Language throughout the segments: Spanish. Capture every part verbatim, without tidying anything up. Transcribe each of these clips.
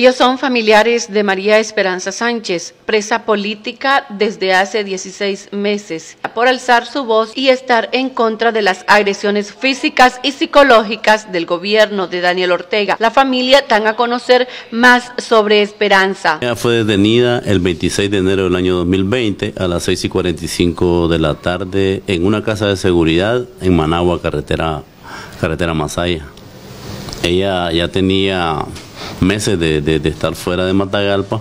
Ellos son familiares de María Esperanza Sánchez, presa política desde hace dieciséis meses, por alzar su voz y estar en contra de las agresiones físicas y psicológicas del gobierno de Daniel Ortega. La familia dan a conocer más sobre Esperanza. Ella fue detenida el veintiséis de enero del año dos mil veinte a las seis y cuarenta y cinco de la tarde en una casa de seguridad en Managua, carretera, carretera Masaya. Ella ya tenía meses de, de, de estar fuera de Matagalpa,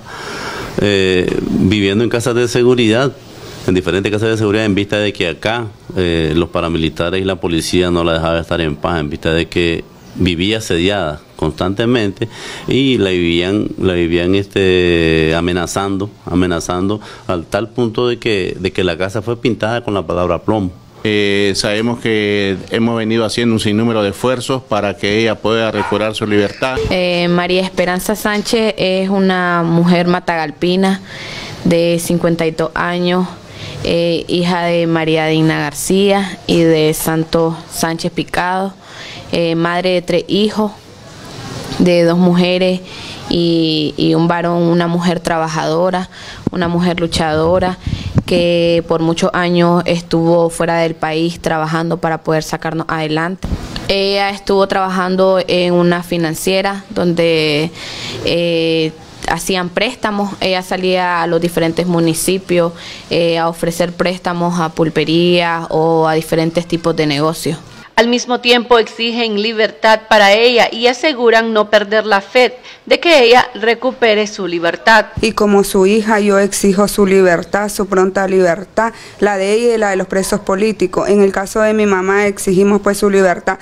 eh, viviendo en casas de seguridad, en diferentes casas de seguridad, en vista de que acá eh, los paramilitares y la policía no la dejaban estar en paz, en vista de que vivía asediada constantemente y la vivían, la vivían este, amenazando, amenazando al tal punto de que, de que la casa fue pintada con la palabra plomo. Eh, sabemos que hemos venido haciendo un sinnúmero de esfuerzos para que ella pueda recuperar su libertad. Eh, María Esperanza Sánchez es una mujer matagalpina de cincuenta y dos años, eh, hija de María Digna García y de Santo Sánchez Picado, eh, madre de tres hijos, de dos mujeres y, y un varón, una mujer trabajadora, una mujer luchadora, que por muchos años estuvo fuera del país trabajando para poder sacarnos adelante. Ella estuvo trabajando en una financiera donde eh, hacían préstamos. Ella salía a los diferentes municipios eh, a ofrecer préstamos a pulperías o a diferentes tipos de negocios. Al mismo tiempo exigen libertad para ella y aseguran no perder la fe de que ella recupere su libertad. Y como su hija yo exijo su libertad, su pronta libertad, la de ella y la de los presos políticos. En el caso de mi mamá exigimos pues su libertad.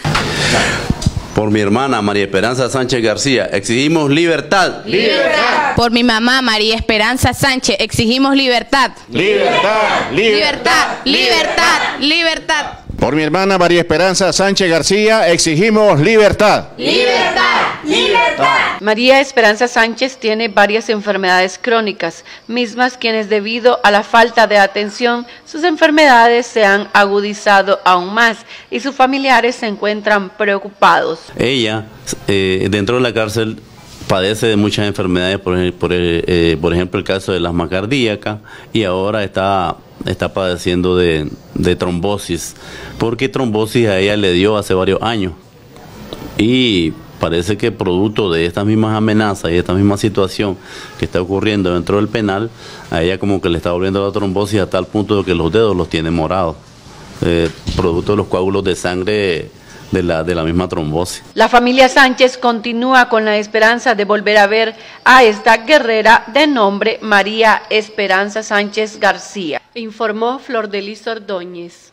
Por mi hermana María Esperanza Sánchez García, exigimos libertad. ¡Libertad! Por mi mamá María Esperanza Sánchez, exigimos libertad. ¡Libertad! ¡Libertad! ¡Libertad! ¡Libertad! ¡Libertad! Por mi hermana María Esperanza Sánchez García, exigimos libertad. ¡Libertad! ¡Libertad! María Esperanza Sánchez tiene varias enfermedades crónicas, mismas quienes debido a la falta de atención, sus enfermedades se han agudizado aún más y sus familiares se encuentran preocupados. Ella, eh, dentro de la cárcel, padece de muchas enfermedades, por, por, eh, por ejemplo el caso del asma cardíaca, y ahora está, está padeciendo de, de trombosis, porque trombosis a ella le dio hace varios años y parece que producto de estas mismas amenazas y esta misma situación que está ocurriendo dentro del penal, a ella como que le está volviendo la trombosis a tal punto de que los dedos los tiene morados, eh, producto de los coágulos de sangre de la, de la misma trombosis. La familia Sánchez continúa con la esperanza de volver a ver a esta guerrera de nombre María Esperanza Sánchez García. Informó Flor de Liz Ordóñez.